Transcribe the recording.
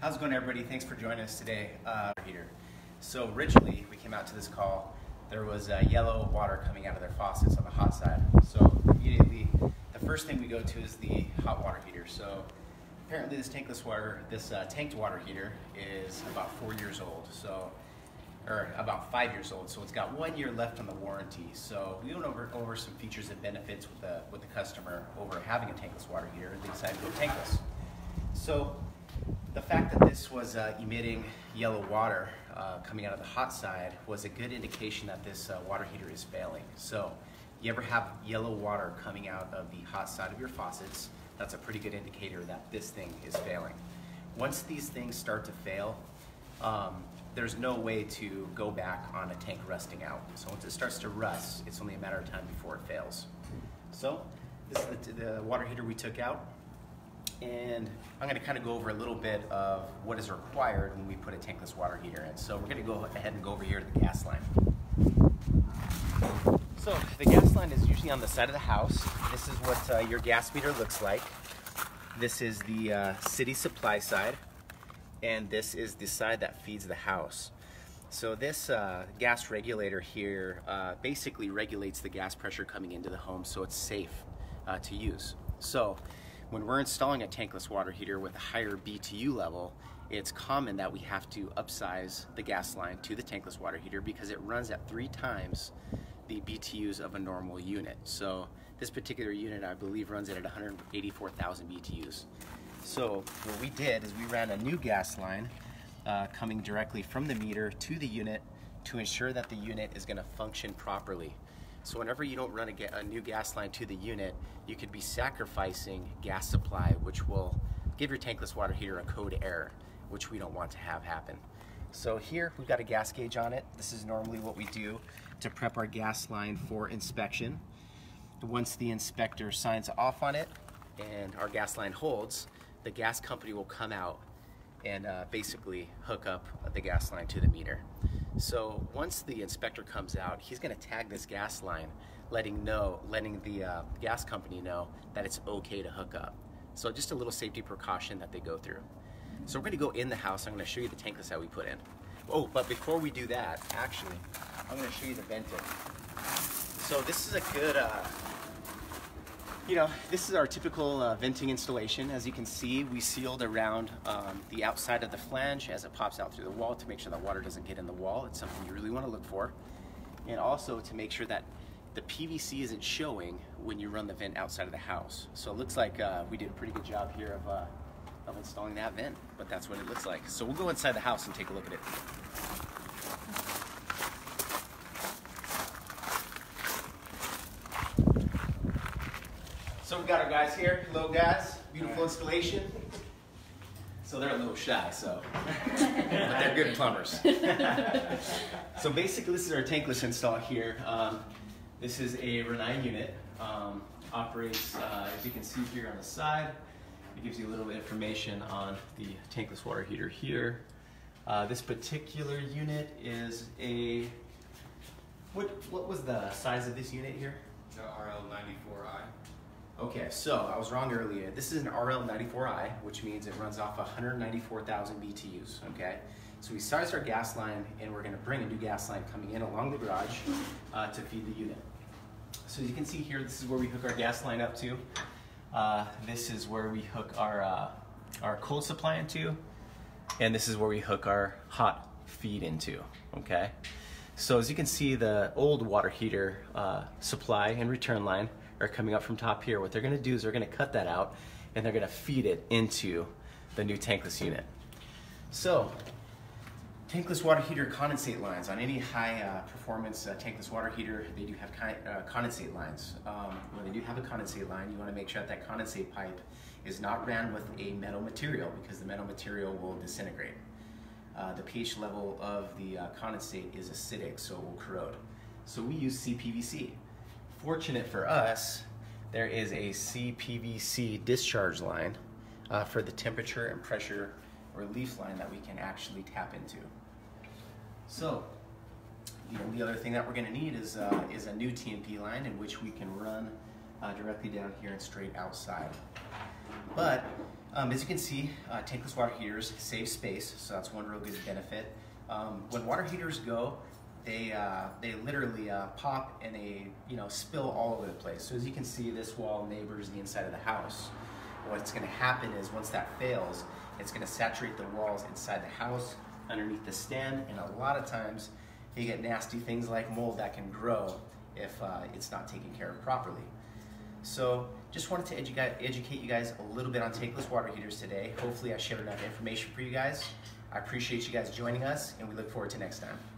How's it going, everybody? Thanks for joining us today. Heater. So originally, we came out to this call. There was yellow water coming out of their faucets on the hot side. So immediately, the first thing we go to is the hot water heater. So apparently, this tankless water, this tanked water heater, is about 4 years old. So, or about 5 years old. So it's got 1 year left on the warranty. So we went over some features and benefits with the customer over having a tankless water heater. They decided to go tankless. So the fact that this was emitting yellow water coming out of the hot side was a good indication that this water heater is failing. So you ever have yellow water coming out of the hot side of your faucets, that's a pretty good indicator that this thing is failing. Once these things start to fail, there's no way to go back on a tank rusting out. So once it starts to rust, it's only a matter of time before it fails. So this is the water heater we took out, and I'm going to kind of go over a little bit of what is required when we put a tankless water heater in. So we're going to go ahead and go over here to the gas line. So the gas line is usually on the side of the house. This is what your gas meter looks like. This is the city supply side, and this is the side that feeds the house. So this gas regulator here basically regulates the gas pressure coming into the home, so it's safe to use. So when we're installing a tankless water heater with a higher BTU level, it's common that we have to upsize the gas line to the tankless water heater because it runs at 3 times the BTUs of a normal unit. So this particular unit, I believe, runs it at 184,000 BTUs. So what we did is we ran a new gas line coming directly from the meter to the unit to ensure that the unit is going to function properly. So whenever you don't run a new gas line to the unit, you could be sacrificing gas supply, which will give your tankless water heater a code error, which we don't want to have happen. So here we've got a gas gauge on it. This is normally what we do to prep our gas line for inspection. Once the inspector signs off on it and our gas line holds, the gas company will come out and basically hook up the gas line to the meter. So once the inspector comes out, he's going to tag this gas line, letting the gas company know that it's okay to hook up. So just a little safety precaution that they go through. So we're going to go in the house. I'm going to show you the tankless that we put in. Oh, but before we do that, actually, I'm going to show you the venting. So this is a good, you know, this is our typical venting installation. As you can see, we sealed around the outside of the flange as it pops out through the wall to make sure that water doesn't get in the wall. It's something you really want to look for. And also to make sure that the PVC isn't showing when you run the vent outside of the house. So it looks like we did a pretty good job here of installing that vent, but that's what it looks like. So we'll go inside the house and take a look at it. So we got our guys here. Hello, guys. Beautiful installation. So they're a little shy, so but they're good plumbers. So basically, this is our tankless install here. This is a Rinnai unit. Operates, as you can see here on the side. It gives you a little bit of information on the tankless water heater here. This particular unit is a what was the size of this unit here? The RL94i. Okay, so I was wrong earlier. This is an RL94i, which means it runs off 194,000 BTUs, okay? So we sized our gas line, and we're gonna bring a new gas line coming in along the garage to feed the unit. So as you can see here, this is where we hook our gas line up to. This is where we hook our cold supply into, and this is where we hook our hot feed into, okay? So as you can see, the old water heater supply and return line are coming up from top here. What they're going to do is they're going to cut that out and they're going to feed it into the new tankless unit. So tankless water heater condensate lines. On any high performance tankless water heater, they do have condensate lines. When they do have a condensate line, you want to make sure that that condensate pipe is not ran with a metal material because the metal material will disintegrate. The pH level of the condensate is acidic, so it will corrode. So we use CPVC. Fortunate for us, there is a CPVC discharge line for the temperature and pressure relief line that we can actually tap into. So, the only other thing that we're going to need is a new TMP line in which we can run directly down here and straight outside. But As you can see, tankless water heaters save space, so that's one real good benefit. When water heaters go, they literally pop and they spill all over the place. So as you can see, this wall neighbors the inside of the house. What's going to happen is once that fails, it's going to saturate the walls inside the house, underneath the stem, and a lot of times you get nasty things like mold that can grow if it's not taken care of properly. So just wanted to educate you guys a little bit on tankless water heaters today. Hopefully I shared enough information for you guys. I appreciate you guys joining us, and we look forward to next time.